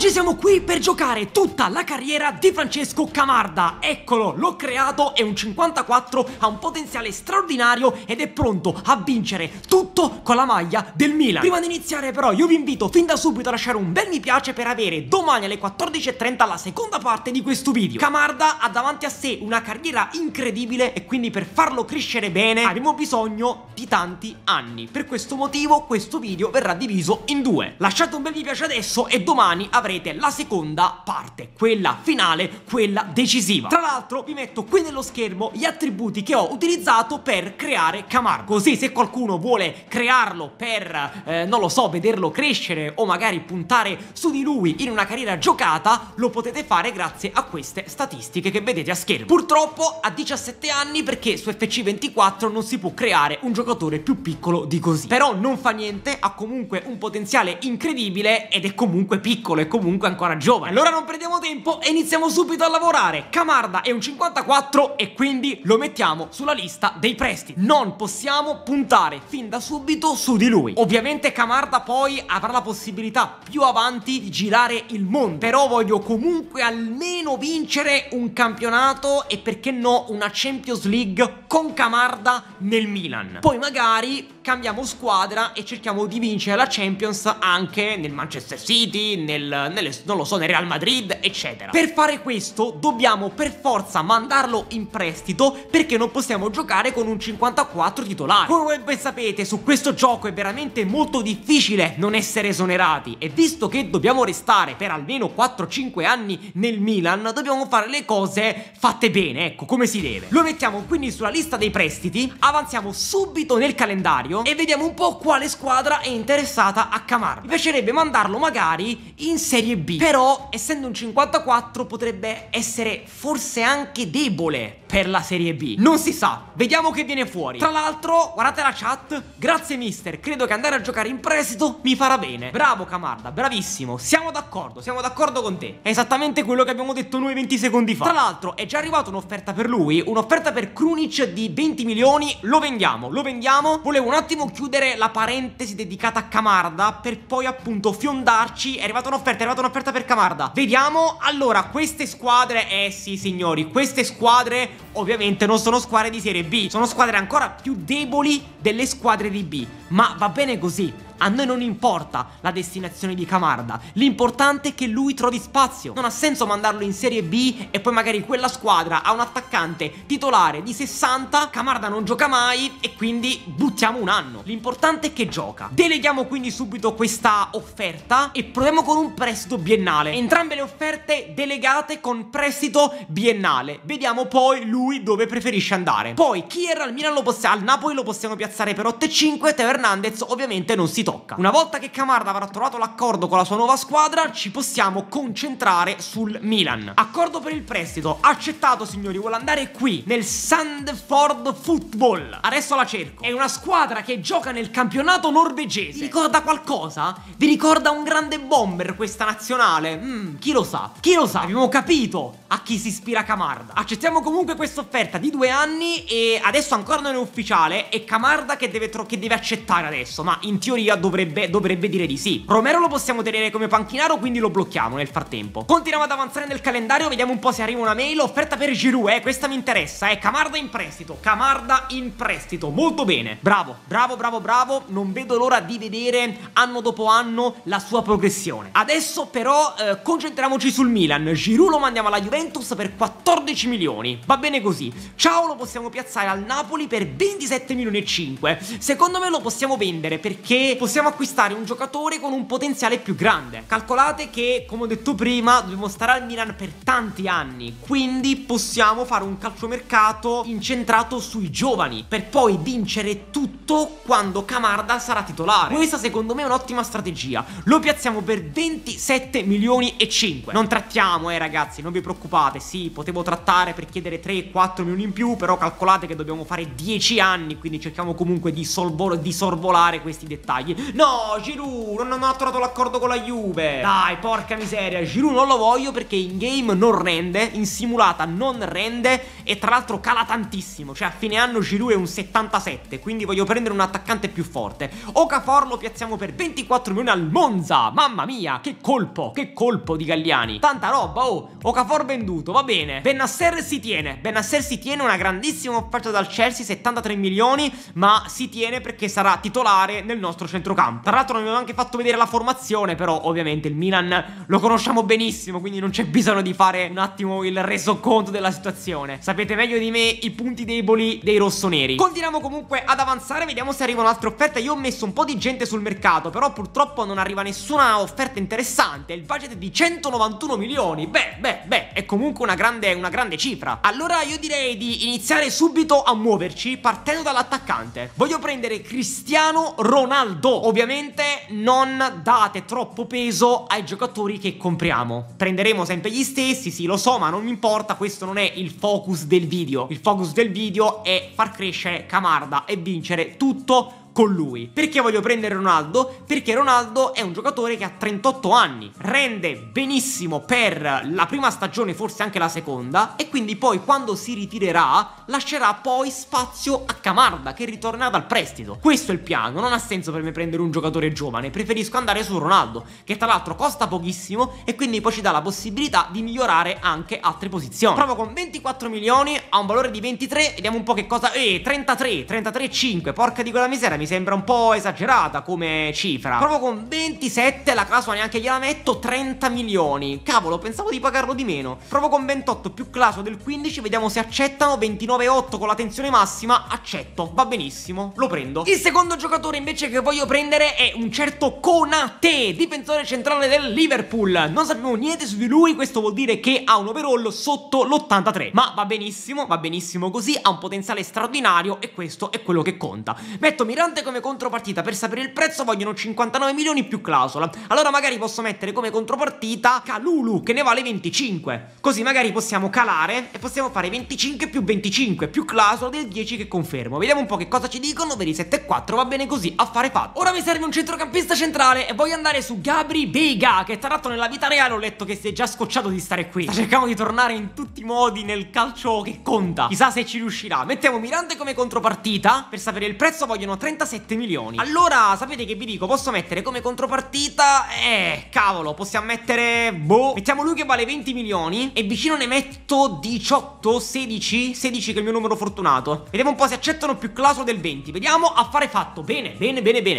Oggi siamo qui per giocare tutta la carriera di Francesco Camarda. Eccolo, l'ho creato, è un 54, ha un potenziale straordinario ed è pronto a vincere tutto con la maglia del Milan. Prima di iniziare però io vi invito fin da subito a lasciare un bel mi piace per avere domani alle 14:30 la seconda parte di questo video. Camarda ha davanti a sé una carriera incredibile e quindi per farlo crescere bene avremo bisogno di tanti anni. Per questo motivo questo video verrà diviso in due. Lasciate un bel mi piace adesso e domani avrete la seconda parte, quella finale, quella decisiva. Tra l'altro vi metto qui nello schermo gli attributi che ho utilizzato per creare Camarda, così se qualcuno vuole crearlo per, non lo so, vederlo crescere o magari puntare su di lui in una carriera giocata, lo potete fare grazie a queste statistiche che vedete a schermo. Purtroppo a 17 anni, perché su FC24 non si può creare un giocatore più piccolo di così, però non fa niente, ha comunque un potenziale incredibile ed è comunque piccolo e comunque ancora giovane. Allora non perdiamo tempo e iniziamo subito a lavorare. Camarda è un 54 e quindi lo mettiamo sulla lista dei prestiti. Non possiamo puntare fin da subito su di lui. Ovviamente Camarda poi avrà la possibilità più avanti di girare il mondo, però voglio comunque almeno vincere un campionato e perché no una Champions League con Camarda nel Milan. Poi magari cambiamo squadra e cerchiamo di vincere la Champions anche nel Manchester City, non lo so, nel Real Madrid, eccetera. Per fare questo dobbiamo per forza mandarlo in prestito, perché non possiamo giocare con un 54 titolare. Come ben sapete, su questo gioco è veramente molto difficile non essere esonerati, e visto che dobbiamo restare per almeno 4-5 anni nel Milan, dobbiamo fare le cose fatte bene, ecco, come si deve. Lo mettiamo quindi sulla lista dei prestiti, avanziamo subito nel calendario e vediamo un po' quale squadra è interessata a Camarda. Mi piacerebbe mandarlo magari in Serie B, però essendo un 54 potrebbe essere forse anche debole per la Serie B. Non si sa, vediamo che viene fuori. Tra l'altro guardate la chat. Grazie mister, credo che andare a giocare in prestito mi farà bene. Bravo Camarda, bravissimo, siamo d'accordo con te. È esattamente quello che abbiamo detto noi 20 secondi fa. Tra l'altro è già arrivata un'offerta per lui, un'offerta per Krunic di 20 milioni. Lo vendiamo. Volevo un attimo chiudere la parentesi dedicata a Camarda per poi appunto fiondarci. È arrivata un'offerta per Camarda. Vediamo. Allora, queste squadre, sì signori, queste squadre ovviamente non sono squadre di Serie B, sono squadre ancora più deboli delle squadre di B, ma va bene così. A noi non importa la destinazione di Camarda, l'importante è che lui trovi spazio. Non ha senso mandarlo in Serie B e poi magari quella squadra ha un attaccante titolare di 60, Camarda non gioca mai e quindi buttiamo un anno. L'importante è che gioca. Deleghiamo quindi subito questa offerta e proviamo con un prestito biennale. Entrambe le offerte delegate con prestito biennale. Vediamo poi lui dove preferisce andare. Poi Kier al Milan al Napoli lo possiamo piazzare per 8,5. Teo Hernandez ovviamente non si tocca. Una volta che Camarda avrà trovato l'accordo con la sua nuova squadra, ci possiamo concentrare sul Milan. Accordo per il prestito accettato, signori. Vuole andare qui nel Sandefjord Football. Adesso la cerco. È una squadra che gioca nel campionato norvegese. Vi ricorda qualcosa? Vi ricorda un grande bomber questa nazionale? Chi lo sa? Chi lo sa? Abbiamo capito a chi si ispira Camarda. Accettiamo comunque questa offerta di 2 anni e adesso ancora non è ufficiale. È Camarda che deve accettare adesso, ma in teoria dovrebbe dire di sì. Romero lo possiamo tenere come panchinaro, quindi lo blocchiamo nel frattempo. Continuiamo ad avanzare nel calendario, vediamo un po' se arriva una mail. Offerta per Giroud, questa mi interessa, Camarda in prestito, molto bene. Bravo, non vedo l'ora di vedere anno dopo anno la sua progressione. Adesso però concentriamoci sul Milan. Giroud lo mandiamo alla Juventus per 14 milioni, va bene così. Ciao lo possiamo piazzare al Napoli per 27 milioni e 5. Secondo me lo possiamo vendere perché possiamo acquistare un giocatore con un potenziale più grande. Calcolate che, come ho detto prima, dobbiamo stare al Milan per tanti anni, quindi possiamo fare un calciomercato incentrato sui giovani per poi vincere tutto quando Camarda sarà titolare. Questa secondo me è un'ottima strategia. Lo piazziamo per 27 milioni e 5. Non trattiamo, ragazzi, non vi preoccupate. Sì, potevo trattare per chiedere 3-4 milioni in più, però calcolate che dobbiamo fare 10 anni qui quindi cerchiamo comunque di sorvolare questi dettagli. No, Giroud non ha trovato l'accordo con la Juve. Dai, porca miseria, Giroud non lo voglio perché in game non rende, in simulata non rende e tra l'altro cala tantissimo. Cioè a fine anno Giroud è un 77, quindi voglio prendere un attaccante più forte. Okafor lo piazziamo per 24 milioni al Monza. Mamma mia, che colpo di Galliani. Tanta roba, oh. Okafor venduto, va bene. Bennacer si tiene, una grandissima offerta dal Chelsea, 73 milioni, ma si tiene perché sarà titolare nel nostro centrocampo. Tra l'altro non abbiamo anche fatto vedere la formazione, però ovviamente il Milan lo conosciamo benissimo, quindi non c'è bisogno di fare un attimo il resoconto della situazione. Sapete meglio di me i punti deboli dei rossoneri. Continuiamo comunque ad avanzare, vediamo se arriva un'altra offerta. Io ho messo un po' di gente sul mercato, però purtroppo non arriva nessuna offerta interessante. Il budget è di 191 milioni, beh, è comunque una grande cifra. Allora io direi di iniziare subito a muoverci partendo dall'attaccante. Voglio prendere Cristiano Ronaldo. Ovviamente non date troppo peso ai giocatori che compriamo. Prenderemo sempre gli stessi, sì lo so, ma non mi importa, questo non è il focus del video. Il focus del video è far crescere Camarda e vincere tutto con lui. Perché voglio prendere Ronaldo? Perché Ronaldo è un giocatore che ha 38 anni, rende benissimo per la prima stagione, forse anche la seconda, e quindi poi quando si ritirerà lascerà poi spazio a Camarda che ritornerà dal prestito. Questo è il piano. Non ha senso per me prendere un giocatore giovane, preferisco andare su Ronaldo che tra l'altro costa pochissimo e quindi poi ci dà la possibilità di migliorare anche altre posizioni. Provo con 24 milioni a un valore di 23, vediamo un po' che cosa... 33,5, porca di quella miseria. Mi sembra un po' esagerata come cifra. Provo con 27, la clausola neanche gliela metto, 30 milioni. Cavolo, pensavo di pagarlo di meno. Provo con 28 più clausola del 15, vediamo se accettano. 29,8 con la tensione massima, accetto, va benissimo, lo prendo. Il secondo giocatore invece che voglio prendere è un certo Konaté, difensore centrale del Liverpool. Non sappiamo niente su di lui, questo vuol dire che ha un overall sotto l'83. Ma va benissimo così, ha un potenziale straordinario e questo è quello che conta. Metto Mirante come contropartita. Per sapere il prezzo vogliono 59 milioni più clausola. Allora magari posso mettere come contropartita Kalulu che ne vale 25, così magari possiamo calare e possiamo fare 25 più 25 più clausola del 10 che confermo. Vediamo un po' che cosa ci dicono. Per i 7,4 va bene così, affare fatto. Ora mi serve un centrocampista centrale e voglio andare su Gabri Veiga, che tra l'altro nella vita reale ho letto che si è già scocciato di stare qui. Sta cercando di tornare in tutti i modi nel calcio che conta, chissà se ci riuscirà. Mettiamo Mirante come contropartita. Per sapere il prezzo vogliono 37 milioni. Allora sapete che vi dico, posso mettere come contropartita cavolo, possiamo mettere mettiamo lui che vale 20 milioni e vicino ne metto 16 che è il mio numero fortunato. Vediamo un po' se accettano più clausola del 20. Vediamo, affare fatto. Bene.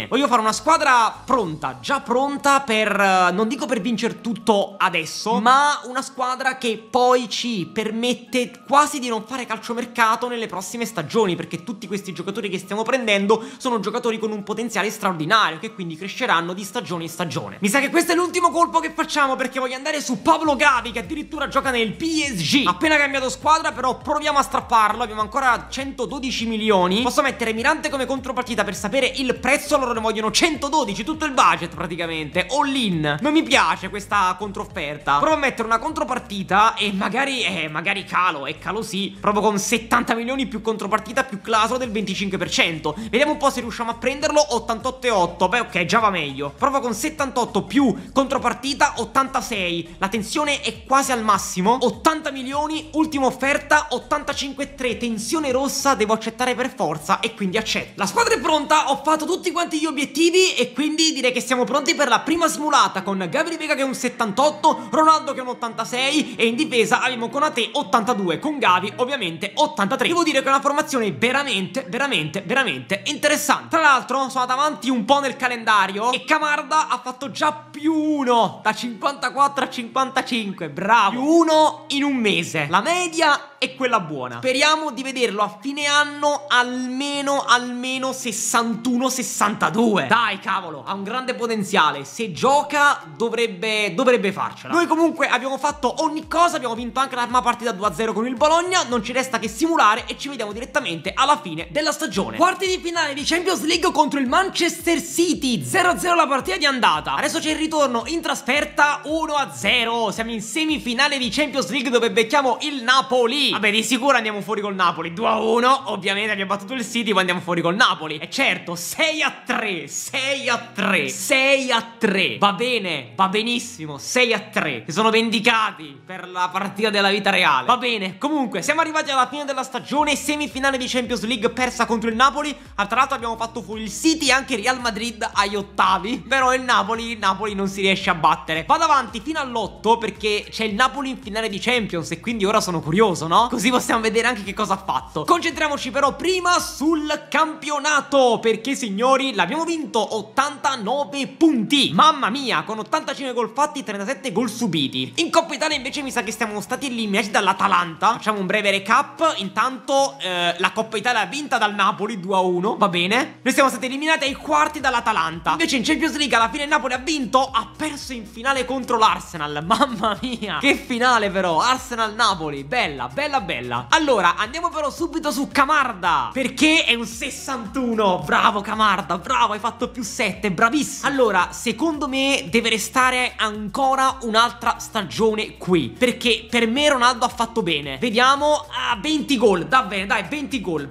Voglio fare una squadra pronta, già pronta per non dico per vincere tutto adesso, ma una squadra che poi ci permette quasi di non fare calciomercato nelle prossime stagioni, perché tutti questi giocatori che stiamo prendendo sono giocatori con un potenziale straordinario che quindi cresceranno di stagione in stagione. Mi sa che questo è l'ultimo colpo che facciamo, perché voglio andare su Pablo Gavi che addirittura gioca nel PSG. Appena cambiato squadra, però proviamo a strapparlo. Abbiamo ancora 112 milioni. Posso mettere Mirante come contropartita. Per sapere il prezzo loro ne vogliono 112, tutto il budget praticamente, all in. Non mi piace questa controfferta. Provo a mettere una contropartita e magari calo, e calo sì. Provo con 70 milioni più contropartita più clausola del 25%. Vediamo un po' se riusciamo a prenderlo. 88,8, beh ok, già va meglio. Provo con 78 più contropartita 86, la tensione è quasi al massimo. 80 milioni, ultima offerta, 85,3, tensione rossa, devo accettare per forza e quindi accetto. La squadra è pronta, ho fatto tutti quanti gli obiettivi e quindi direi che siamo pronti per la prima simulata, con Gabri Veiga che è un 78, Ronaldo che è un 86 e in difesa abbiamo Konaté 82, con Gavi ovviamente 83. Devo dire che è una formazione veramente interessante. Tra l'altro sono andato avanti un po' nel calendario e Camarda ha fatto già +1 da 54 a 55, bravo, +1 in un mese, la media è quella buona. Speriamo di vederlo a fine anno almeno 61-62. Dai cavolo, ha un grande potenziale, se gioca dovrebbe farcela. Noi comunque abbiamo fatto ogni cosa, abbiamo vinto anche la prima partita 2-0 con il Bologna, non ci resta che simulare e ci vediamo direttamente alla fine della stagione. Quarti di finale di Champions League contro il Manchester City, 0-0 la partita di andata. Adesso c'è il ritorno in trasferta, 1-0. Siamo in semifinale di Champions League dove becchiamo il Napoli. Vabbè, di sicuro andiamo fuori col Napoli 2-1, ovviamente abbiamo battuto il City, ma andiamo fuori col Napoli. E certo, 6-3, 6-3, 6-3. Va bene, va benissimo, 6-3. Si sono vendicati per la partita della vita reale. Va bene, comunque siamo arrivati alla fine della stagione, semifinale di Champions League persa contro il Napoli. Tra l'altro abbiamo fatto fuori il City e anche Real Madrid agli ottavi. Però il Napoli non si riesce a battere. Vado avanti fino all'8 perché c'è il Napoli in finale di Champions e quindi ora sono curioso, no? Così possiamo vedere anche che cosa ha fatto. Concentriamoci però prima sul campionato, perché signori l'abbiamo vinto 89 punti. Mamma mia, con 85 gol fatti, 37 gol subiti. In Coppa Italia invece mi sa che siamo stati eliminati dall'Atalanta. Facciamo un breve recap. Intanto la Coppa Italia è vinta dal Napoli 2-1, va bene. Noi siamo stati eliminati ai quarti dall'Atalanta. Invece in Champions League alla fine il Napoli ha vinto, ha perso in finale contro l'Arsenal. Mamma mia, che finale però, Arsenal-Napoli, bella, bella, bella. Allora, andiamo però subito su Camarda, perché è un 61. Bravo Camarda, bravo, hai fatto più 7, bravissimo. Allora, secondo me deve restare ancora un'altra stagione qui, perché per me Ronaldo ha fatto bene. Vediamo, 20 gol, va bene, dai, 20 gol,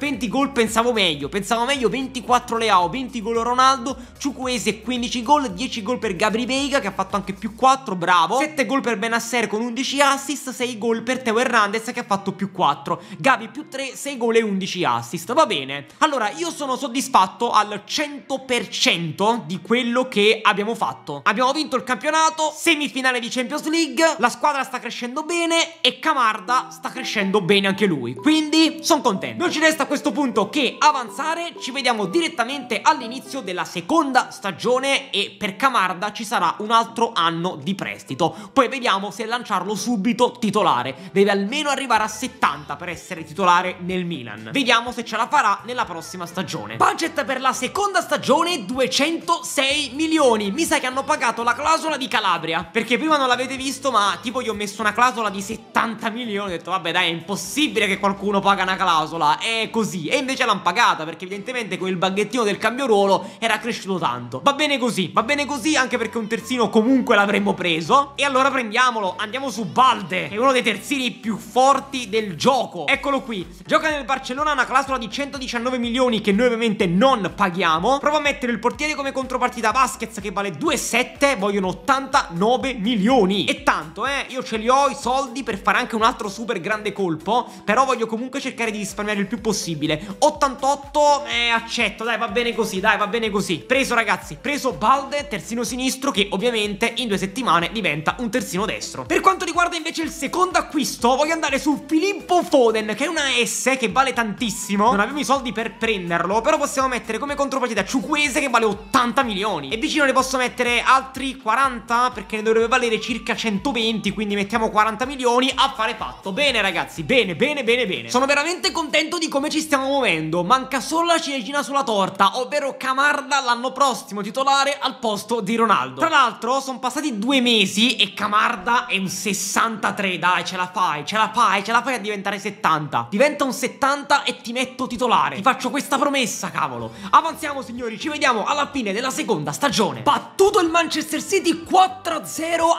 pensavo meglio, 24 Leao, 20 gol Ronaldo, Chukwueze 15 gol, 10 gol per Gabri Veiga che ha fatto anche più 4, bravo, 7 gol per Bennacer con 11 assist, 6 gol per Teo Hernandez che ha fatto più 4, Gavi più 3, 6 gol e 11 assist, va bene. Allora io sono soddisfatto al 100% di quello che abbiamo fatto. Abbiamo vinto il campionato, semifinale di Champions League, la squadra sta crescendo bene e Camarda sta crescendo bene anche lui, quindi sono contento. Non ci resta a questo punto che avanzare, ci vediamo direttamente all'inizio della seconda stagione e per Camarda ci sarà un altro anno di prestito. Poi vediamo se lanciarlo subito titolare, deve almeno arrivare a 70 per essere titolare nel Milan. Vediamo se ce la farà nella prossima stagione. Budget per la seconda stagione 206 milioni. Mi sa che hanno pagato la clausola di Calabria, perché prima non l'avete visto ma tipo gli ho messo una clausola di 70 milioni, ho detto vabbè dai, è impossibile che qualcuno paga una clausola, è così. E invece l'hanno pagata perché evidentemente con il baghettino del cambio ruolo era cresciuto tanto. Va bene così, va bene così, anche perché un terzino comunque l'avremmo preso. E allora prendiamolo, andiamo su Balde, che è uno dei terzini più forti del gioco. Eccolo qui, gioca nel Barcellona, una clausola di 119 milioni che noi ovviamente non paghiamo. Prova a mettere il portiere come contropartita, Vasquez che vale 2,7, vogliono 89 milioni. E tanto io ce li ho i soldi per fare anche un altro super grande colpo, però voglio comunque cercare di risparmiare il più possibile. 88, accetto, dai, va bene così, dai, va bene così. Preso ragazzi, preso Balde, terzino sinistro che ovviamente in 2 settimane diventa un terzino destro. Per quanto riguarda invece il secondo acquisto, voglio andare su Filippo Foden, che è una S che vale tantissimo, non avevo i soldi per prenderlo, però possiamo mettere come contropartita Chukwueze che vale 80 milioni e vicino ne posso mettere altri 40 perché ne dovrebbe valere circa 120, quindi mettiamo 40 milioni a fare fatto. Bene ragazzi, bene, bene, bene, bene. Sono veramente contento di come ci stiamo muovendo, manca solo la ciliegina sulla torta, ovvero Camarda l'anno prossimo titolare al posto di Ronaldo. Tra l'altro sono passati 2 mesi e Camarda è un 63, dai, ce la fai, ce la fai, ce la fai a diventare 70. Diventa un 70 e ti metto titolare, ti faccio questa promessa, cavolo. Avanziamo signori, ci vediamo alla fine della seconda stagione. Battuto il Manchester City 4-0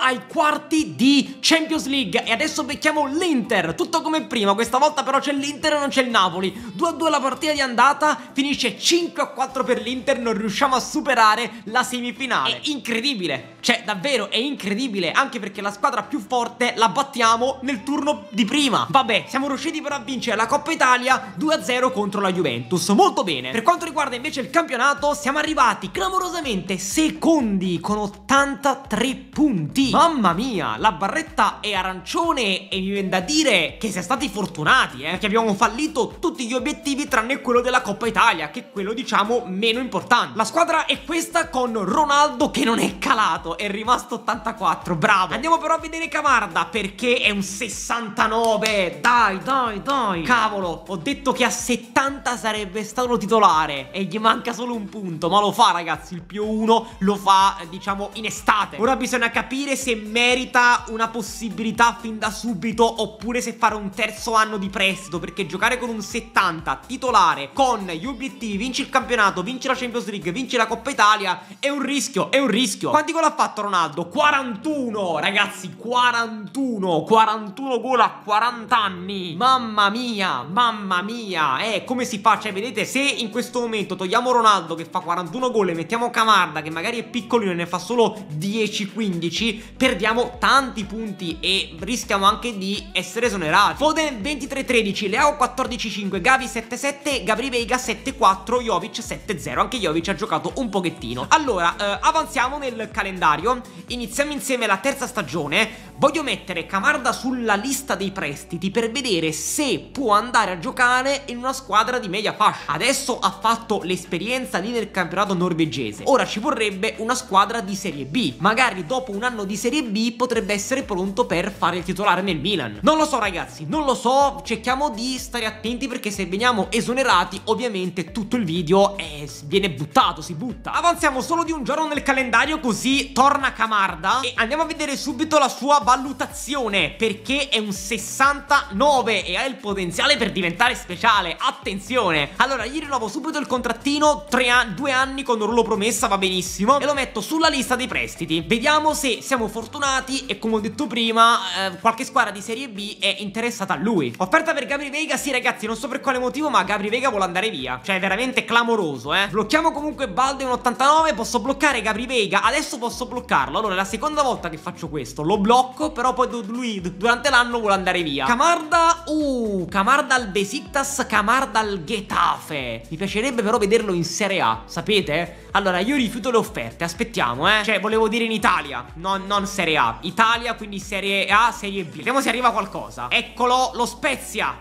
ai quarti di Champions League e adesso becchiamo l'Inter, tutto come prima, questa volta però c'è l'Inter e non c'è il Napoli. 2-2 la partita di andata, finisce 5-4 per l'Inter, non riusciamo a superare la semifinale. È incredibile, cioè davvero è incredibile, anche perché la squadra più forte la battiamo nel turno di prima. Vabbè, siamo riusciti però a vincere la Coppa Italia 2-0 contro la Juventus, molto bene. Per quanto riguarda invece il campionato, siamo arrivati clamorosamente secondi con 83 punti. Mamma mia, la barretta è arancione e mi viene da dire che siamo stati fortunati, perché abbiamo fallito tutti gli obiettivi tranne quello della Coppa Italia, che è quello diciamo meno importante. La squadra è questa con Ronaldo che non è calato, è rimasto 84, bravo. Andiamo però a vedere Camarda, perché è un 69, dai, dai, dai, cavolo, ho detto che a 70 sarebbe stato titolare e gli manca solo un punto, ma lo fa ragazzi, il +1 lo fa diciamo in estate. Ora bisogna capire se merita una possibilità fin da subito oppure se fare un terzo anno di prestito, perché giocare con un 70 titolare con gli obiettivi, vinci il campionato, vinci la Champions League, vinci la Coppa Italia, è un rischio, è un rischio. Quanti gol ha fatto Ronaldo? 41 ragazzi, 41 gol a 40 40 anni. Mamma mia, mamma mia. Come si fa? Cioè, vedete, se in questo momento togliamo Ronaldo che fa 41 gol e mettiamo Camarda che magari è piccolino e ne fa solo 10-15, perdiamo tanti punti e rischiamo anche di essere esonerati. Foden 23-13, Leao 14-5, Gavi 7-7, Gabri Veiga 7-4, Jovic 7-0. Anche Jovic ha giocato un pochettino. Allora, avanziamo nel calendario. Iniziamo insieme la terza stagione. Voglio mettere Camarda sulla lista dei prestiti per vedere se può andare a giocare in una squadra di media fascia. Adesso ha fatto l'esperienza lì nel campionato norvegese. Ora ci vorrebbe una squadra di Serie B. Magari dopo un anno di Serie B potrebbe essere pronto per fare il titolare nel Milan. Non lo so, ragazzi, non lo so. Cerchiamo di stare attenti, perché se veniamo esonerati ovviamente tutto il video viene buttato, si butta. Avanziamo solo di un giorno nel calendario, così torna Camarda e andiamo a vedere subito la sua valutazione, perché è un 69 e ha il potenziale per diventare speciale. Attenzione. Allora, gli rinnovo subito il contrattino, 2 anni con ruolo promessa, va benissimo, e lo metto sulla lista dei prestiti. Vediamo se siamo fortunati e, come ho detto prima, qualche squadra di Serie B è interessata a lui. Offerta per Gabri Veiga, sì ragazzi, non so per quale motivo, ma Gabri Veiga vuole andare via. Cioè, veramente clamoroso, Blocchiamo comunque Balde, un 89, posso bloccare Gabri Veiga, adesso posso bloccarlo. Allora, è la seconda volta che faccio questo, lo blocco, però poi lui durante l'anno vuole andare via. Camarda, Camarda al Besiktas, Camarda al Getafe. Mi piacerebbe però vederlo in Serie A, sapete? Allora, io rifiuto le offerte, aspettiamo, Cioè, volevo dire in Italia, non Serie A, Italia, quindi Serie A, Serie B. Vediamo se arriva qualcosa. Eccolo, lo Spezia,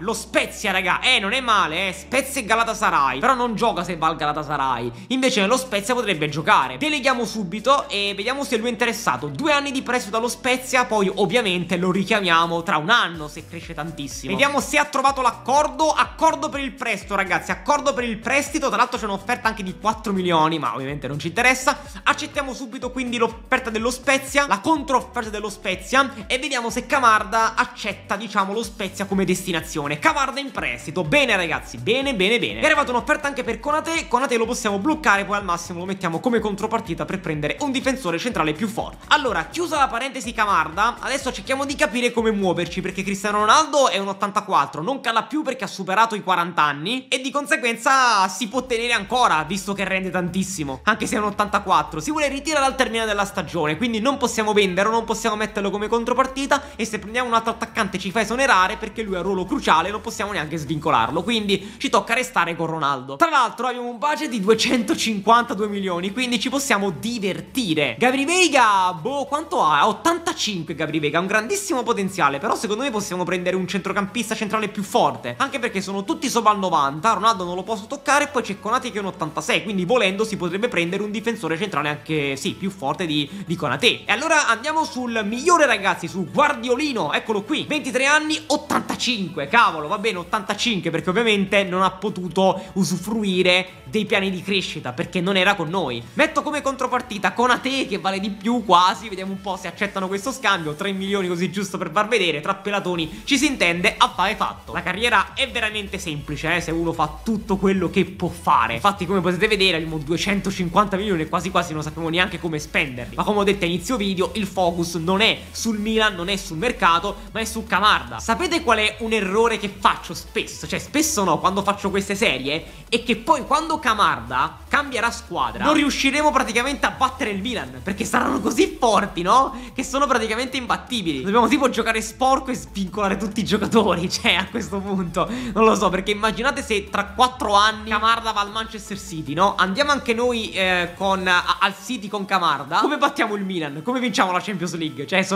raga. Non è male, Spezia e Galatasaray. Però non gioca se va al Galatasaray. Invece lo Spezia potrebbe giocare. Deleghiamo subito e vediamo se lui è interessato. 2 anni di prestito dallo Spezia, poi ovviamente lo richiamiamo tra un anno se cresce tantissimo. Vediamo se ha trovato l'accordo. Accordo per il prestito, ragazzi, accordo per il prestito. Tra l'altro c'è un'offerta anche di 4 milioni, ma ovviamente non ci interessa. Accettiamo subito quindi l'offerta dello Spezia, la controfferta dello Spezia, e vediamo se Camarda accetta, diciamo, lo Spezia come destinazione. Camarda in prestito. Bene ragazzi, bene bene bene. È arrivata un'offerta anche per Konaté. Konaté lo possiamo bloccare, poi al massimo lo mettiamo come contropartita per prendere un difensore centrale più forte. Allora, chiusa la parentesi Camarda, adesso cerchiamo di capire come muoverci, perché Cristiano Ronaldo è un 84, non cala più perché ha superato i 40 anni e di conseguenza si può tenere ancora, visto che rende tantissimo, anche se è un 84. Si vuole ritirare al termine della stagione, quindi non possiamo venderlo, non possiamo metterlo come contropartita, e se prendiamo un altro attaccante ci fa esonerare, perché lui ha un ruolo cruciale, non possiamo neanche svincolarlo, quindi ci tocca restare con Ronaldo. Tra l'altro abbiamo un budget di 252 milioni, quindi ci possiamo divertire. Gabri Veiga, boh, quanto ha? 85. Gabri Veiga ha un grandissimo potenziale, però secondo me possiamo prendere un centrocampista centrale più forte, anche perché sono tutti sopra al 90, Ronaldo non lo posso toccare, poi c'è Konaté che è un 86, quindi volendo si potrebbe prendere un difensore centrale anche, sì, più forte di Konaté. E allora andiamo sul migliore, ragazzi, su Guardiolino, eccolo qui, 23 anni, 85, cavolo, va bene, 85, perché ovviamente non ha potuto usufruire dei piani di crescita, perché non era con noi. Metto come contropartita Konaté, che vale di più quasi, vediamo un po' se accettano questo scambio. 3 milioni così, giusto per far vedere, tra pelatoni ci si intende, affare fatto. La carriera è veramente semplice, se uno fa tutto quello che può fare. Infatti, come potete vedere, abbiamo 250 milioni e quasi quasi non sappiamo neanche come spenderli. Ma come ho detto a inizio video, il focus non è sul Milan, non è sul mercato, ma è su Camarda. Sapete qual è un errore che faccio spesso? Cioè, spesso no, quando faccio queste serie, è che poi quando Camarda cambierà squadra non riusciremo praticamente a battere il Milan, perché saranno così forti, no? Che sono praticamente imbattibili. Dobbiamo tipo giocare sporco e svincolare tutti i giocatori, cioè, a questo punto non lo so, perché immaginate se tra 4 anni Camarda va al Manchester City, no? Andiamo anche noi al City con Camarda, come battiamo il Milan? Come vinciamo la Champions League? Cioè,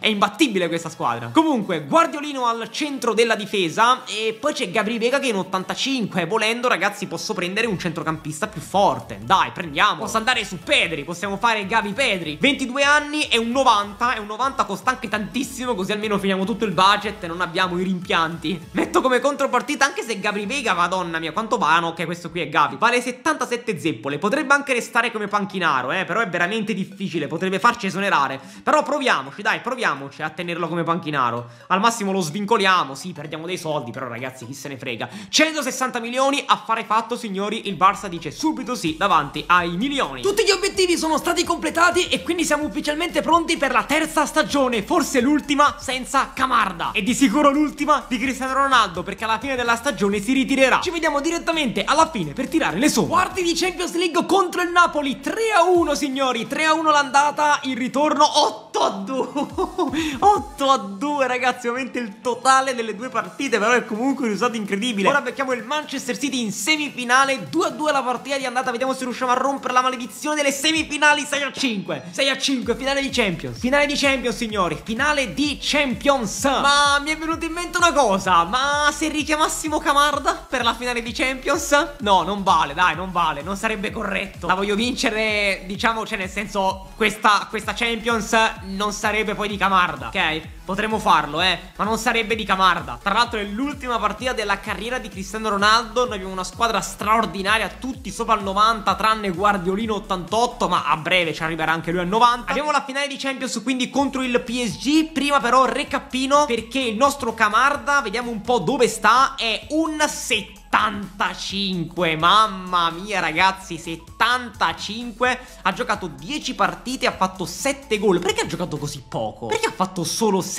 è imbattibile questa squadra. Comunque, Guardiolino al centro della difesa, e poi c'è Gabri Veiga che è in 85, volendo, ragazzi, posso prendere un centrocampista più forte. Dai, prendiamo. Posso andare su Pedri, possiamo fare Gavi Pedri. 22 anni e un 90. E un 90 costa anche tantissimo, così almeno finiamo tutto il budget e non abbiamo i rimpianti. Metto come contropartita, anche se Gabri Veiga, madonna mia, quanto vano. Ok, questo qui è Gavi, vale 77 zeppole. Potrebbe anche restare come panchinaro, però è veramente difficile, potrebbe farci esonerare. Però proviamoci, dai, proviamoci a tenerlo come panchinaro. Al massimo lo svincoliamo, sì, perdiamo dei soldi, però ragazzi, chi se ne frega. 160 milioni, affare fatto signori. Il Barça dice subito sì davanti ai milioni. Tutti gli obiettivi sono stati completati e quindi siamo ufficialmente pronti per la terza stagione, forse l'ultima, senza Camarda. E di sicuro l'ultima di Cristiano Ronaldo, perché alla fine della stagione si ritirerà. Ci vediamo direttamente alla fine per tirare le somme. Quarti di Champions League contro il Napoli, 3-1 signori, 3-1 l'andata, il ritorno 8-2. 8-2 ragazzi, ovviamente il totale delle due partite, però è comunque un risultato incredibile. Ora becchiamo il Manchester City in semifinale, 2-2 la partita di andata, vediamo se riusciamo a rompere la maledizione delle semifinali. 6-5, 6-5, finale di Champions. Finale di Champions signori, finale di Champions. Ma mi è venuta in mente una cosa, ma se richiamassimo Camarda per la finale di Champions? No, non vale, dai, non vale, non sarebbe corretto. La voglio vincere, diciamo, cioè nel senso, questa Champions non sarebbe poi di Camarda, ok? Potremmo farlo, ma non sarebbe di Camarda. Tra l'altro è l'ultima partita della carriera di Cristiano Ronaldo. Noi abbiamo una squadra straordinaria, tutti sopra il 90, tranne Guardiolino 88, ma a breve ci arriverà anche lui al 90. Abbiamo la finale di Champions quindi contro il PSG. Prima però recappino, perché il nostro Camarda, vediamo un po' dove sta, è un 75, mamma mia ragazzi, 75, ha giocato 10 partite, ha fatto 7 gol. Perché ha giocato così poco? Perché ha fatto solo 7?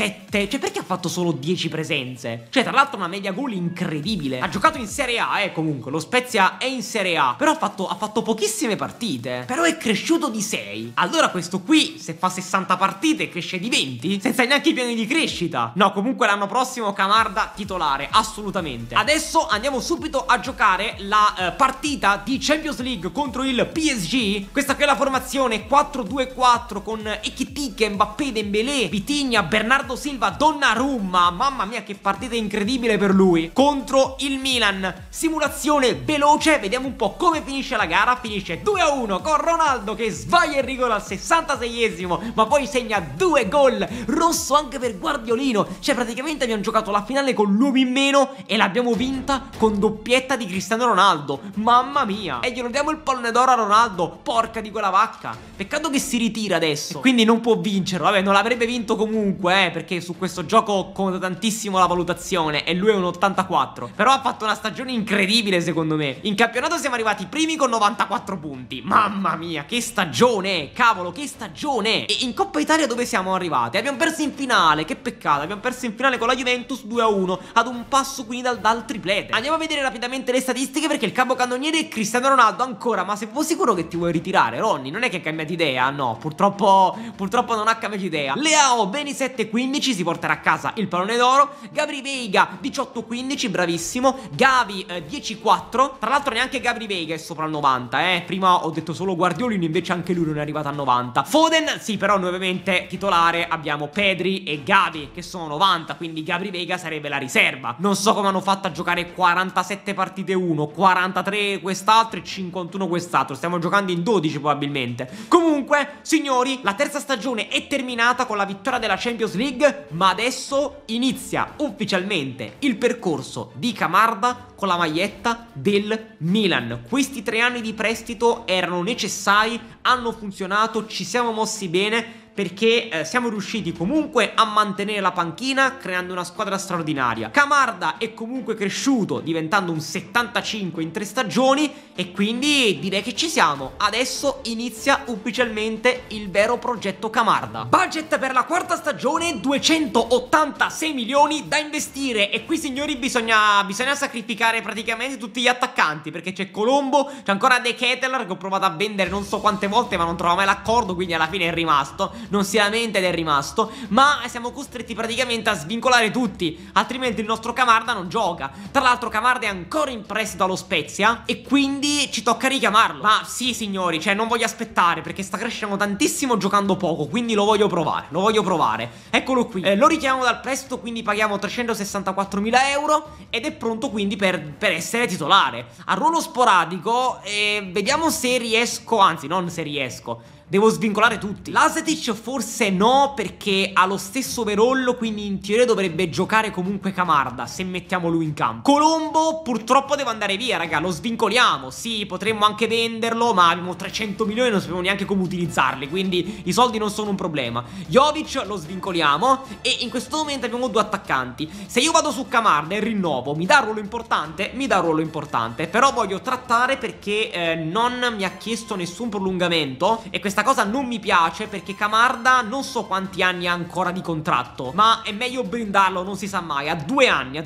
Cioè perché ha fatto solo 10 presenze? Cioè tra l'altro una media gol incredibile. Ha giocato in Serie A, comunque, lo Spezia è in Serie A, però ha fatto pochissime partite, però è cresciuto di 6. Allora questo qui, se fa 60 partite, cresce di 20? Senza neanche i piani di crescita. No, comunque l'anno prossimo Camarda titolare, assolutamente. Adesso andiamo subito a giocare la partita di Champions League contro il PSG. Questa qui è la formazione 4-2-4 con Ekitike, Mbappé, Dembélé, Vitinha, Bernardo Silva, Donnarumma. Mamma mia che partita incredibile per lui contro il Milan. Simulazione veloce, vediamo un po' come finisce la gara. Finisce 2-1 con Ronaldo che sbaglia il rigore al 66esimo, ma poi segna 2 gol. Rosso anche per Guardiolino. Cioè praticamente abbiamo giocato la finale con l'uomo in meno e l'abbiamo vinta con doppietta di Cristiano Ronaldo. Mamma mia. E glielo diamo il pallone d'oro a Ronaldo. Porca di quella vacca. Peccato che si ritira adesso e quindi non può vincere. Vabbè, non l'avrebbe vinto comunque, perché su questo gioco conta tantissimo la valutazione e lui è un 84. Però ha fatto una stagione incredibile secondo me. In campionato siamo arrivati primi con 94 punti. Mamma mia che stagione, cavolo che stagione. E in Coppa Italia dove siamo arrivati? Abbiamo perso in finale, che peccato. Abbiamo perso in finale con la Juventus 2-1, ad un passo quindi dal triplete. Andiamo a vedere rapidamente le statistiche, perché il capocannoniere è Cristiano Ronaldo ancora. Ma sei sicuro che ti vuoi ritirare, Ronny? Non è che hai cambiato idea? No, purtroppo non ha cambiato idea. Leao 27-15, si porterà a casa il pallone d'oro. Gabri Veiga 18-15, bravissimo. Gavi 10-4. Tra l'altro neanche Gabri Veiga è sopra il 90, prima ho detto solo Guardiolino, invece anche lui non è arrivato a 90. Foden sì, però nuovamente titolare abbiamo Pedri e Gavi che sono 90, quindi Gabri Veiga sarebbe la riserva. Non so come hanno fatto a giocare 47 partite uno, 43 quest'altro e 51 quest'altro. Stiamo giocando in 12 probabilmente. Comunque signori, la terza stagione è terminata con la vittoria della Champions League, ma adesso inizia ufficialmente il percorso di Camarda con la maglietta del Milan. Questi 3 anni di prestito erano necessari, hanno funzionato, ci siamo mossi bene, perché siamo riusciti comunque a mantenere la panchina creando una squadra straordinaria. Camarda è comunque cresciuto diventando un 75 in 3 stagioni e quindi direi che ci siamo. Adesso inizia ufficialmente il vero progetto Camarda. Budget per la 4ª stagione 286 milioni da investire, e qui signori bisogna sacrificare praticamente tutti gli attaccanti, perché c'è Colombo, c'è ancora De Ketelaere che ho provato a vendere non so quante volte ma non trova mai l'accordo, quindi alla fine è rimasto. Non si lamenta ed è rimasto, ma siamo costretti praticamente a svincolare tutti, altrimenti il nostro Camarda non gioca. Tra l'altro Camarda è ancora in prestito allo Spezia e quindi ci tocca richiamarlo. Ma sì signori, cioè non voglio aspettare, perché sta crescendo tantissimo giocando poco, quindi lo voglio provare, lo voglio provare. Eccolo qui, lo richiamo dal prestito, quindi paghiamo 364.000 euro ed è pronto quindi per essere titolare a ruolo sporadico. Vediamo se riesco, anzi non se riesco, devo svincolare tutti. Lazetic forse no, perché ha lo stesso overall, quindi in teoria dovrebbe giocare comunque Camarda se mettiamo lui in campo. Colombo purtroppo deve andare via raga, lo svincoliamo. Sì, potremmo anche venderlo, ma abbiamo 300 milioni e non sappiamo neanche come utilizzarli, quindi i soldi non sono un problema. Jovic lo svincoliamo e in questo momento abbiamo 2 attaccanti. Se io vado su Camarda e rinnovo, mi dà ruolo importante? Mi dà ruolo importante, però voglio trattare, perché non mi ha chiesto nessun prolungamento e questa Questa cosa non mi piace perché Camarda non so quanti anni ha ancora di contratto, ma è meglio brindarlo, non si sa mai. Ha due anni,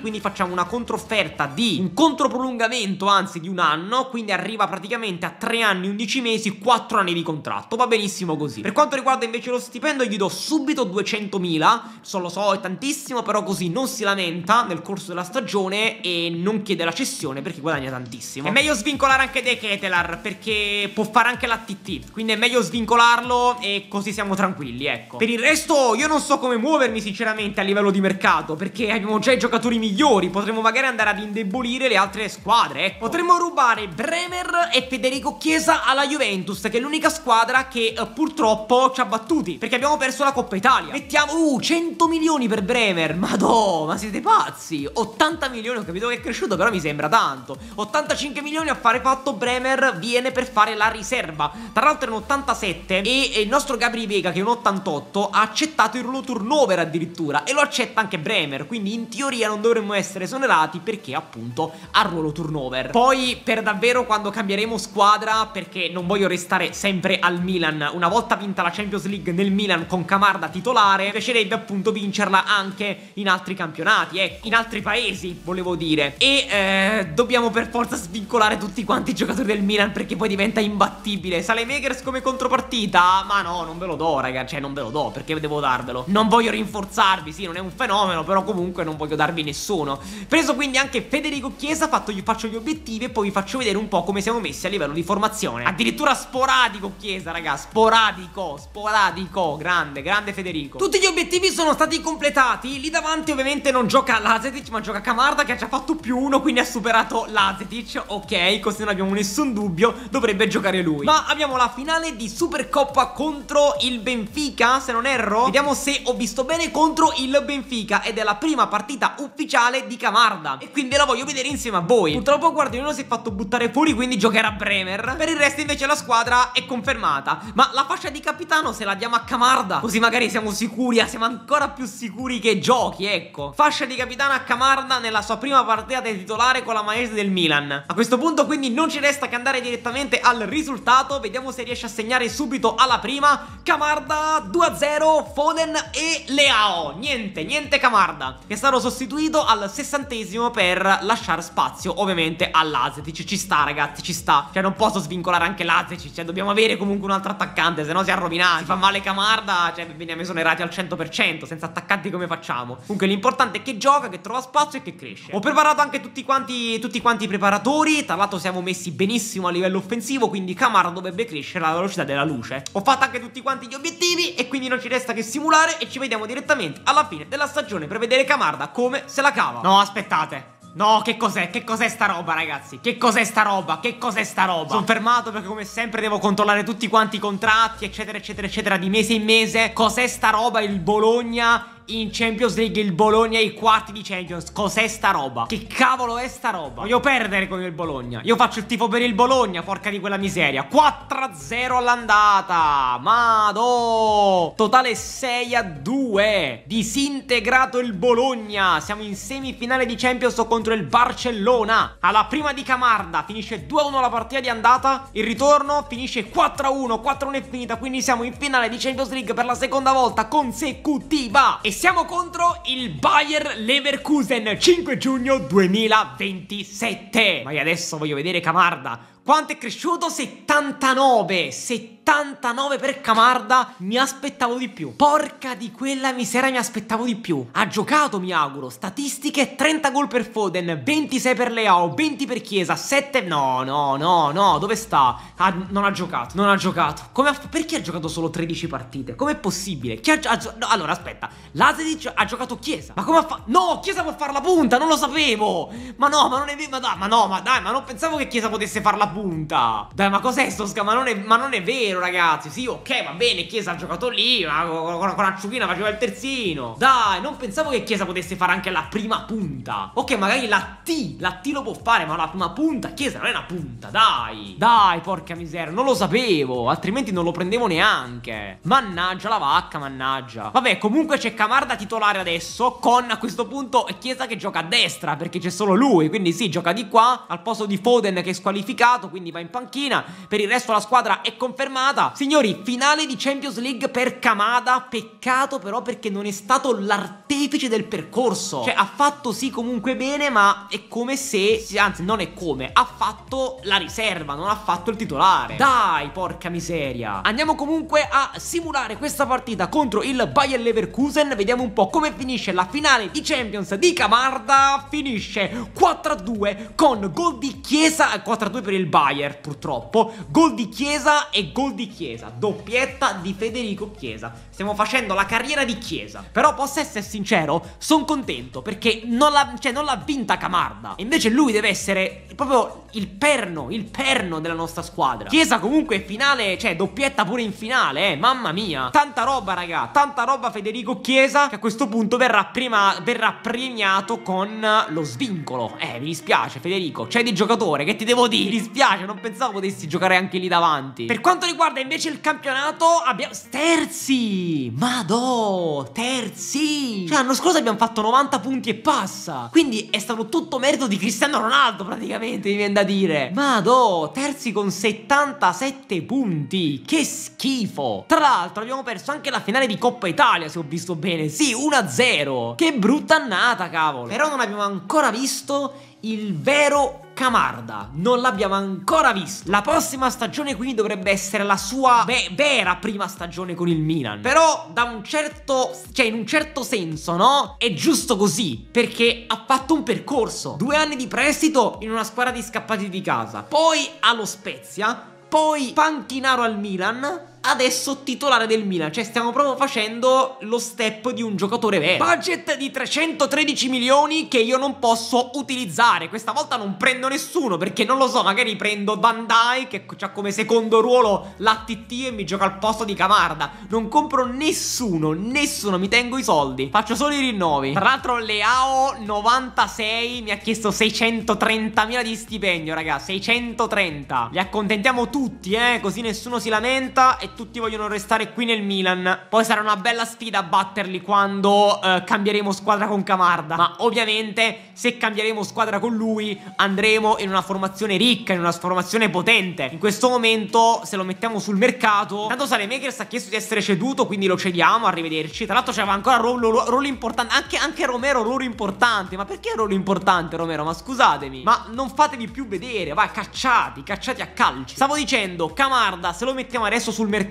quindi facciamo una controfferta di un controprolungamento, anzi di un anno, quindi arriva praticamente a 3 anni, 11 mesi, 4 anni di contratto. Va benissimo così. Per quanto riguarda invece lo stipendio, gli do subito 200.000, lo so è tantissimo, però così non si lamenta nel corso della stagione e non chiede la cessione perché guadagna tantissimo. È meglio svincolare anche De Ketelar perché può fare anche l'ATT, quindi è meglio svincolarlo e così siamo tranquilli, ecco. Per il resto io non so come muovermi sinceramente a livello di mercato perché abbiamo già i giocatori migliori, potremmo magari andare ad indebolire le altre squadre, ecco. Potremmo rubare Bremer e Federico Chiesa alla Juventus, che è l'unica squadra che purtroppo ci ha battuti perché abbiamo perso la Coppa Italia. Mettiamo 100 milioni per Bremer, madò, ma siete pazzi? 80 milioni, ho capito che è cresciuto, però mi sembra tanto. 85 milioni a fare fatto, Bremer viene per fare la riserva. Tra l'altro è un 87 e il nostro Gabri Veiga, che è un 88, ha accettato il ruolo turnover addirittura, e lo accetta anche Bremer, quindi in teoria non dovremmo essere esonerati perché appunto ha ruolo turnover. Poi per davvero quando cambieremo squadra, perché non voglio restare sempre al Milan, una volta vinta la Champions League nel Milan con Camarda titolare, mi piacerebbe appunto vincerla anche in altri campionati, ecco, in altri paesi volevo dire. E dobbiamo per forza svincolare tutti quanti i giocatori del Milan perché poi diventa imbattibile. Saelemaekers come contropartita? Ma no, non ve lo do raga, cioè non ve lo do, perché devo darvelo? Non voglio rinforzarvi, sì non è un fenomeno, però comunque non voglio darvi nessuno. Preso quindi anche Federico Chiesa, faccio gli obiettivi e poi vi faccio vedere un po' come siamo messi a livello di formazione. Addirittura sporadico Chiesa raga, sporadico, grande Federico. Tutti gli obiettivi sono stati completati. Lì davanti ovviamente non gioca Lazetic, ma gioca Camarda, che ha già fatto +1, quindi ha superato Lazetic. Ok, così non abbiamo nessun dubbio, dovrebbe giocare lui. Ma abbiamo la finale di Supercoppa contro il Benfica, se non erro. Vediamo se ho visto bene, contro il Benfica, ed è la prima partita ufficiale di Camarda e quindi la voglio vedere insieme a voi. Purtroppo Guardiolino si è fatto buttare fuori, quindi giocherà Bremer. Per il resto invece la squadra è confermata, ma la fascia di capitano se la diamo a Camarda, così magari siamo sicuri, siamo ancora più sicuri che giochi, ecco. Fascia di capitano a Camarda nella sua prima partita del titolare con la maestria del Milan. A questo punto quindi non ci resta che andare direttamente al risultato. Vediamo se riesce a segnare subito alla prima. Camarda 2-0, Foden e Leao. Niente Camarda, che è stato sostituito al 60° per lasciare spazio ovviamente a Lazetic. Ci sta ragazzi, ci sta, cioè non posso svincolare anche Lazetic, cioè dobbiamo avere comunque un altro attaccante, se no si è rovinato, si fa male Camarda, cioè veniamo esonerati al 100%, senza attaccanti come facciamo? Comunque l'importante è che gioca, che trova spazio e che cresce. Ho preparato anche tutti quanti i preparatori. Tra l'altro siamo messi benissimo a livello offensivo, quindi Camarda dovrebbe crescere alla velocità della luce. Ho fatto anche tutti quanti gli obiettivi e quindi non ci resta che simulare, e ci vediamo direttamente alla fine della stagione per vedere Camarda come se la cava. No, aspettate, no, che cos'è? Che cos'è sta roba ragazzi? Che cos'è sta roba? Che cos'è sta roba? Sono fermato perché come sempre devo controllare tutti quanti i contratti eccetera di mese in mese. Cos'è sta roba? Il Bologna in Champions League, il Bologna ai quarti di Champions, cos'è sta roba? Che cavolo è sta roba? Voglio perdere con il Bologna, io faccio il tifo per il Bologna, porca di quella miseria. 4-0 all'andata, madò, totale 6-2, disintegrato il Bologna. Siamo in semifinale di Champions contro il Barcellona. Alla prima di Camarda finisce 2-1 la partita di andata, il ritorno finisce 4-1, 4-1 è finita, quindi siamo in finale di Champions League per la seconda volta consecutiva. E siamo contro il Bayer Leverkusen, 5 giugno 2027. Ma io adesso voglio vedere Camarda. Quanto è cresciuto? 79 per Camarda, mi aspettavo di più. Porca di quella miseria, mi aspettavo di più. Ha giocato, mi auguro. Statistiche: 30 gol per Foden, 26 per Leao, 20 per Chiesa, 7... No, dove sta? Non ha giocato. Perché ha giocato solo 13 partite? Com'è possibile? No, allora, aspetta, Lazetic ha giocato Chiesa. Ma come ha fatto? No, Chiesa può far la punta, non lo sapevo. Ma non pensavo che Chiesa potesse far la punta. Dai, ma cos'è sto scambio? Ma non è vero ragazzi. Sì, ok, va bene, Chiesa ha giocato lì, ma con l'acciughina faceva il terzino. Dai, non pensavo che Chiesa potesse fare anche la prima punta. Ok, magari la T lo può fare, ma la prima punta, Chiesa non è una punta. Dai, porca miseria, non lo sapevo, altrimenti non lo prendevo neanche. Mannaggia la vacca, mannaggia. Vabbè, comunque c'è Camarda titolare adesso, con a questo punto Chiesa che gioca a destra, perché c'è solo lui, quindi sì, gioca di qua al posto di Foden che è squalificato, confermato, quindi va in panchina. Per il resto la squadra è confermata. Signori, finale di Champions League per Camarda. Peccato però perché non è stato l'artefice del percorso. Cioè ha fatto sì comunque bene, ma è come se, anzi non è come, ha fatto la riserva, non ha fatto il titolare. Dai, porca miseria. Andiamo comunque a simulare questa partita contro il Bayer Leverkusen. Vediamo un po' come finisce la finale di Champions di Camarda. Finisce 4-2 con gol di Chiesa, 4-2 per il Bayer purtroppo. Gol di Chiesa e gol di Chiesa, doppietta di Federico Chiesa. Stiamo facendo la carriera di Chiesa. Però posso essere sincero, sono contento perché non l'ha vinta Camarda. Invece lui deve essere proprio il perno della nostra squadra. Chiesa comunque finale, cioè doppietta pure in finale, mamma mia. Tanta roba raga, tanta roba Federico Chiesa, che a questo punto verrà premiato con lo svincolo. Mi dispiace Federico, c'è di giocatore, che ti devo dire? Mi dispiace, non pensavo potessi giocare anche lì davanti. Per quanto riguarda invece il campionato abbiamo terzi, madò, terzi. Cioè l'anno scorso abbiamo fatto 90 punti e passa, quindi è stato tutto merito di Cristiano Ronaldo praticamente, mi viene da dire. Madò, terzi con 77 punti, che schifo. Tra l'altro abbiamo perso anche la finale di Coppa Italia, se ho visto bene. Sì, 1-0, che brutta annata, cavolo. Però non abbiamo ancora visto il vero Camarda, non l'abbiamo ancora visto. La prossima stagione quindi dovrebbe essere la sua vera prima stagione con il Milan. Però da un certo, cioè in un certo senso, no? È giusto così, perché ha fatto un percorso. 2 anni di prestito in una squadra di scappati di casa, poi allo Spezia, poi panchinaro al Milan, adesso titolare del Milan. Cioè stiamo proprio facendo lo step di un giocatore vero. Budget di 313 milioni che io non posso utilizzare. Questa volta non prendo nessuno perché non lo so, magari prendo Bandai che ha come secondo ruolo l'ATT e mi gioca al posto di Camarda. Non compro nessuno, nessuno, mi tengo i soldi, faccio solo i rinnovi. Tra l'altro Leao 96 mi ha chiesto 630.000 di stipendio, raga, 630. Li accontentiamo tutti, così nessuno si lamenta e tutti vogliono restare qui nel Milan. Poi sarà una bella sfida batterli quando cambieremo squadra con Camarda. Ma ovviamente se cambieremo squadra con lui andremo in una formazione ricca, in una formazione potente. In questo momento se lo mettiamo sul mercato, tanto Saelemaekers ha chiesto di essere ceduto, quindi lo cediamo, arrivederci. Tra l'altro c'era ancora ruolo importante, anche Romero ruolo importante. Ma perché ruolo importante Romero? Ma scusatemi, ma non fatevi più vedere, vai, cacciati a calci. Stavo dicendo, Camarda se lo mettiamo adesso sul mercato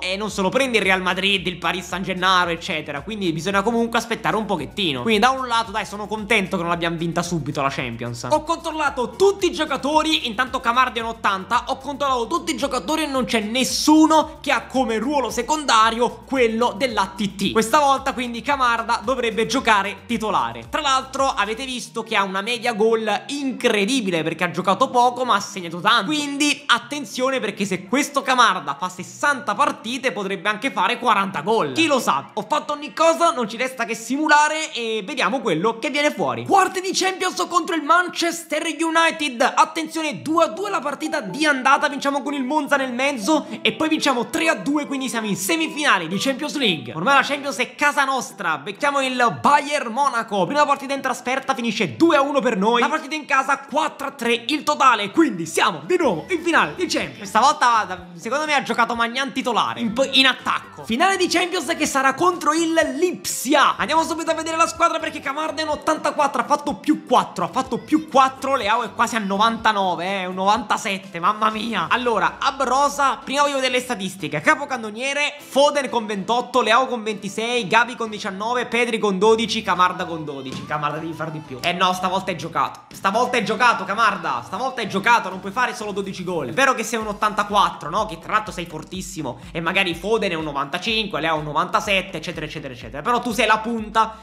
e non se lo prende il Real Madrid, il Paris San Gennaro eccetera, quindi bisogna comunque aspettare un pochettino. Quindi da un lato dai, sono contento che non l'abbiamo vinta subito la Champions. Ho controllato tutti i giocatori, intanto Camarda è un 80, ho controllato tutti i giocatori e non c'è nessuno che ha come ruolo secondario quello dell'ATT. Questa volta quindi Camarda dovrebbe giocare titolare. Tra l'altro avete visto che ha una media gol incredibile perché ha giocato poco ma ha segnato tanto, quindi attenzione perché se questo Camarda fa 60 partite potrebbe anche fare 40 gol. Chi lo sa? Ho fatto ogni cosa, non ci resta che simulare e vediamo quello che viene fuori. Quarti di Champions contro il Manchester United. Attenzione, 2-2 la partita di andata, vinciamo con il Monza nel mezzo e poi vinciamo 3-2, quindi siamo in semifinale di Champions League. Ormai la Champions è casa nostra. Becchiamo il Bayern Monaco. Prima partita in trasferta finisce 2-1 per noi, la partita in casa 4-3 il totale, quindi siamo di nuovo in finale di Champions. Questa volta secondo me ha giocato Magnan titolare in attacco. Finale di Champions che sarà contro il Lipsia. Andiamo subito a vedere la squadra perché Camarda è un 84, ha fatto +4, ha fatto +4, Leao è quasi a 99, è un 97, mamma mia. Allora, Abrosa, prima voglio vedere le statistiche. Capocannoniere, Foden con 28, Leao con 26, Gavi con 19, Pedri con 12, Camarda con 12. Camarda devi far di più. No, stavolta è giocato. Stavolta è giocato Camarda, stavolta è giocato, non puoi fare solo 12 gol. È vero che sei un 84, no? Che tra l'altro sei fortissimo e magari Foden è un 95, Leao un 97, eccetera eccetera eccetera. Però tu sei la punta,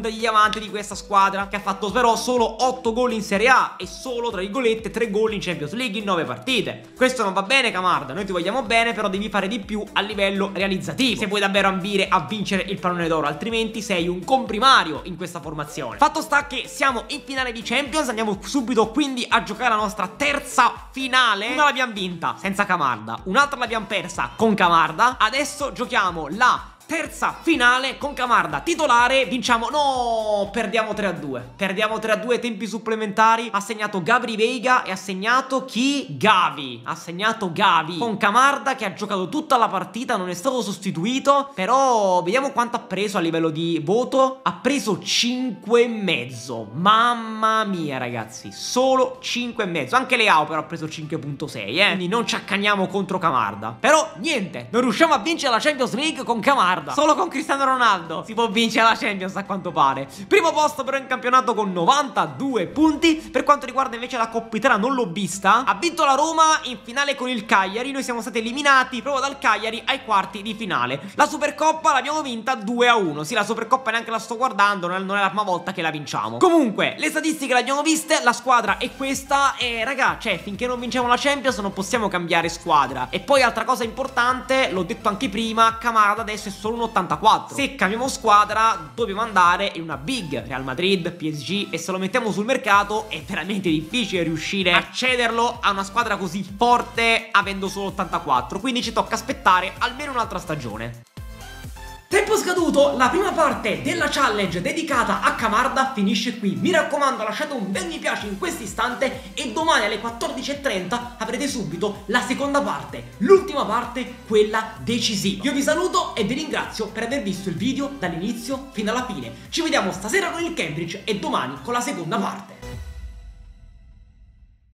di diamante di questa squadra che ha fatto però solo 8 gol in Serie A e solo, tra virgolette, 3 gol in Champions League in 9 partite. Questo non va bene Camarda, noi ti vogliamo bene, però devi fare di più a livello realizzativo se vuoi davvero ambire a vincere il pallone d'oro, altrimenti sei un comprimario in questa formazione. Fatto sta che siamo in finale di Champions, andiamo subito quindi a giocare la nostra terza finale. Una l'abbiamo vinta senza Camarda, un'altra l'abbiamo persa con Camarda, adesso giochiamo la terza finale con Camarda titolare, vinciamo, no, perdiamo 3-2. Perdiamo 3-2 ai tempi supplementari, ha segnato Gabri Veiga e ha segnato chi? Gavi, ha segnato Gavi con Camarda che ha giocato tutta la partita, non è stato sostituito, però vediamo quanto ha preso a livello di voto, ha preso 5,5, mamma mia ragazzi, solo 5,5, anche Leao però ha preso 5,6, quindi non ci accaniamo contro Camarda, però niente, non riusciamo a vincere la Champions League con Camarda, solo con Cristiano Ronaldo si può vincere la Champions a quanto pare. Primo posto però in campionato con 92 punti, per quanto riguarda invece la Coppa Italia non l'ho vista, ha vinto la Roma in finale con il Cagliari, noi siamo stati eliminati proprio dal Cagliari ai quarti di finale. La Supercoppa l'abbiamo vinta 2-1, sì la Supercoppa neanche la sto guardando, non è la prima volta che la vinciamo. Comunque le statistiche le abbiamo viste, la squadra è questa e raga, cioè finché non vinciamo la Champions non possiamo cambiare squadra. E poi altra cosa importante, l'ho detto anche prima, Camarda adesso è solo un 84, se cambiamo squadra dobbiamo andare in una big, Real Madrid, PSG, e se lo mettiamo sul mercato è veramente difficile riuscire a cederlo a una squadra così forte avendo solo 84, quindi ci tocca aspettare almeno un'altra stagione. Tempo scaduto, la prima parte della challenge dedicata a Camarda finisce qui. Mi raccomando, lasciate un bel mi piace in questo istante e domani alle 14:30 avrete subito la seconda parte, l'ultima parte, quella decisiva. Io vi saluto e vi ringrazio per aver visto il video dall'inizio fino alla fine. Ci vediamo stasera con il Cambridge e domani con la seconda parte.